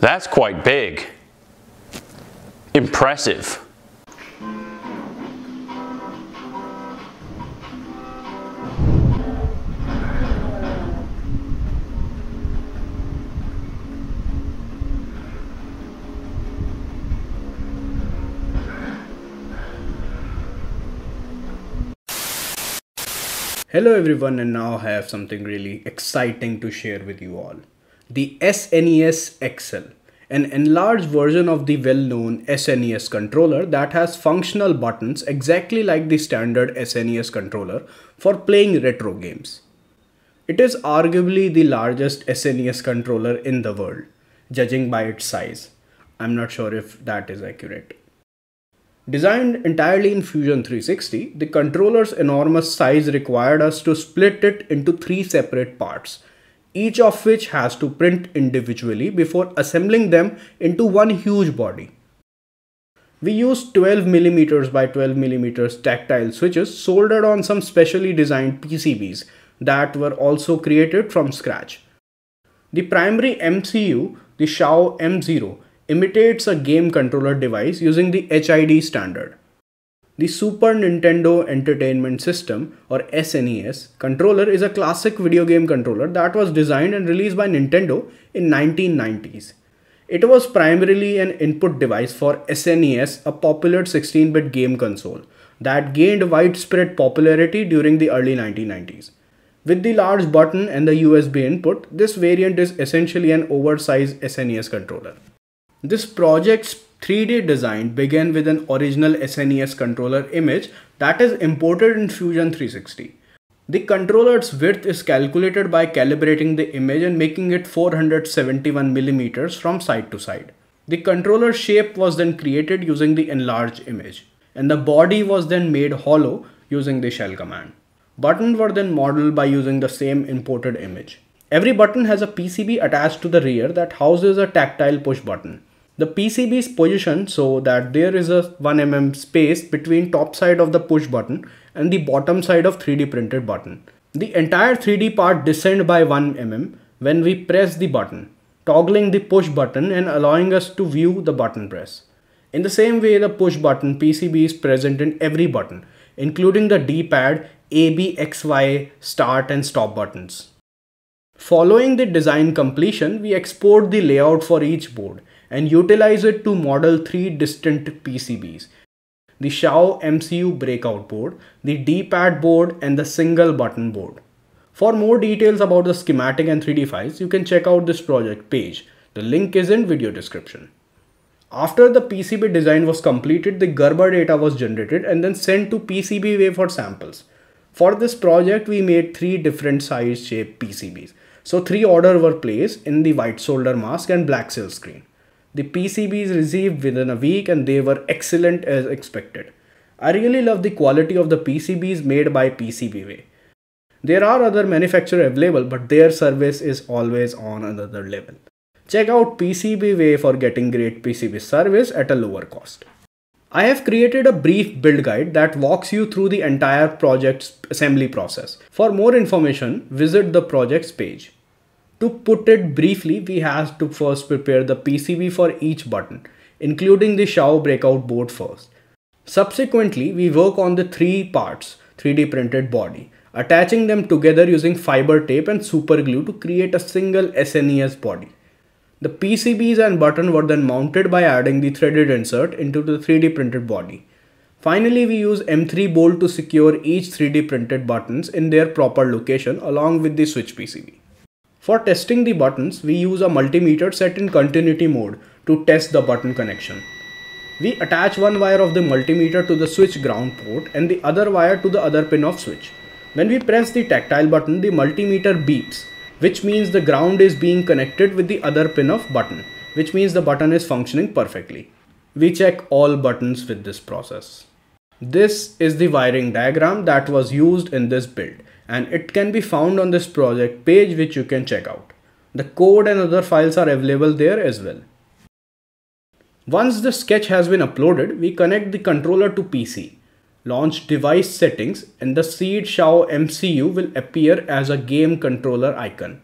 That's quite big. Impressive. Hello everyone, and now I have something really exciting to share with you all. The SNES XL, an enlarged version of the well-known SNES controller that has functional buttons exactly like the standard SNES controller for playing retro games. It is arguably the largest SNES controller in the world, judging by its size. I'm not sure if that is accurate. Designed entirely in Fusion 360, the controller's enormous size required us to split it into three separate parts, each of which has to print individually before assembling them into one huge body. We used 12mm by 12mm tactile switches soldered on some specially designed PCBs that were also created from scratch. The primary MCU, the Xiao M0, imitates a game controller device using the HID standard. The Super Nintendo Entertainment System, or SNES, controller is a classic video game controller that was designed and released by Nintendo in the 1990s. It was primarily an input device for SNES, a popular 16-bit game console that gained widespread popularity during the early 1990s. With the large button and the USB input, this variant is essentially an oversized SNES controller. This project's 3D design began with an original SNES controller image that is imported in Fusion 360. The controller's width is calculated by calibrating the image and making it 471mm from side to side. The controller shape was then created using the enlarged image, and the body was then made hollow using the shell command. Buttons were then modeled by using the same imported image. Every button has a PCB attached to the rear that houses a tactile push button. The PCB is positioned so that there is a 1mm space between top side of the push button and the bottom side of 3D printed button. The entire 3D part descends by 1mm when we press the button, toggling the push button and allowing us to view the button press. In the same way, the push button PCB is present in every button, including the D-pad, A, B, X, Y, start and stop buttons. Following the design completion, we export the layout for each board and utilize it to model three distinct PCBs: the Xiao MCU breakout board, the D-pad board, and the single button board. For more details about the schematic and 3D files, you can check out this project page. The link is in video description. After the PCB design was completed, the Gerber data was generated and then sent to PCBWay for samples. For this project, we made three different size shaped PCBs. So three orders were placed in the white solder mask and black silk screen. The PCBs received within a week and they were excellent as expected. I really love the quality of the PCBs made by PCBWay. There are other manufacturers available, but their service is always on another level. Check out PCBWay for getting great PCB service at a lower cost. I have created a brief build guide that walks you through the entire project's assembly process. For more information, visit the project's page. To put it briefly, we have to first prepare the PCB for each button, including the Xiao breakout board first. Subsequently, we work on the three parts 3D printed body, attaching them together using fiber tape and super glue to create a single SNES body. The PCBs and button were then mounted by adding the threaded insert into the 3D printed body. Finally, we use M3 bolt to secure each 3D printed buttons in their proper location along with the switch PCB. For testing the buttons, we use a multimeter set in continuity mode to test the button connection. We attach one wire of the multimeter to the switch ground port and the other wire to the other pin of switch. When we press the tactile button, the multimeter beeps, which means the ground is being connected with the other pin of button, which means the button is functioning perfectly. We check all buttons with this process. This is the wiring diagram that was used in this build, and it can be found on this project page, which you can check out. The code and other files are available there as well. Once the sketch has been uploaded, we connect the controller to PC, launch device settings, and the seed Xiao MCU will appear as a game controller icon.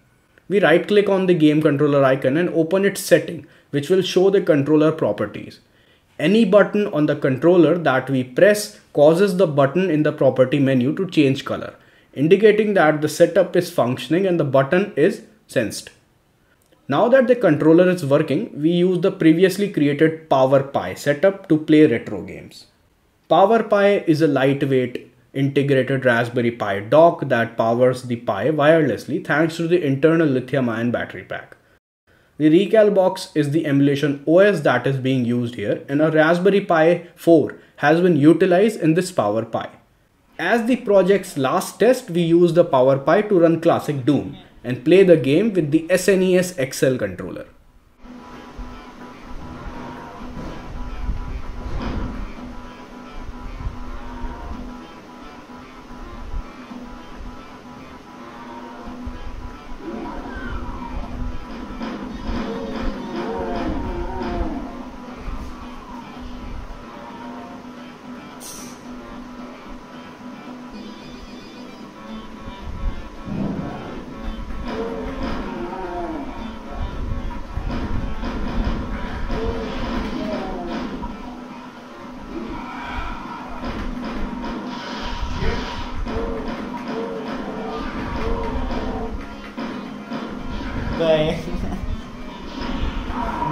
we right click on the game controller icon and open its setting, which will show the controller properties. Any button on the controller that we press causes the button in the property menu to change color, indicating that the setup is functioning and the button is sensed. Now that the controller is working, we use the previously created PowerPi setup to play retro games. PowerPi is a lightweight integrated Raspberry Pi dock that powers the Pi wirelessly thanks to the internal lithium-ion battery pack. The Recalbox is the emulation OS that is being used here, and a Raspberry Pi 4 has been utilized in this PowerPi. As the project's last test, we used the PowerPi to run classic Doom and play the game with the SNES XL controller.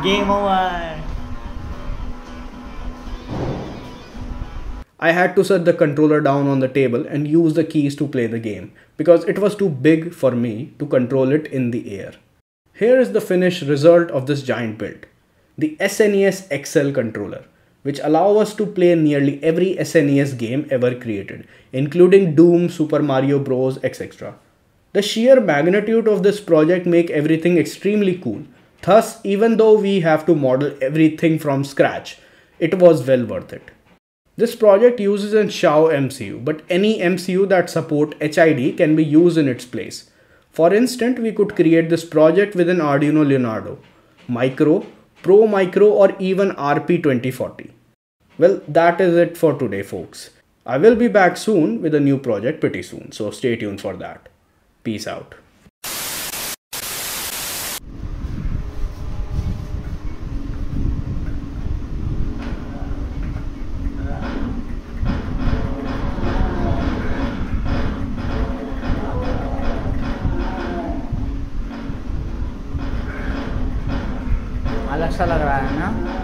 Game over. I had to set the controller down on the table and use the keys to play the game because it was too big for me to control it in the air. Here is the finished result of this giant build. The SNES XL controller, which allows us to play nearly every SNES game ever created, including Doom, Super Mario Bros, etc. The sheer magnitude of this project makes everything extremely cool. Thus, even though we have to model everything from scratch, it was well worth it. This project uses a Xiao MCU, but any MCU that supports HID can be used in its place. For instance, we could create this project with an Arduino Leonardo, Micro, Pro Micro, or even RP2040. Well, that is it for today, folks. I will be back soon with a new project pretty soon, so stay tuned for that. Peace out. अच्छा लग रहा है ना?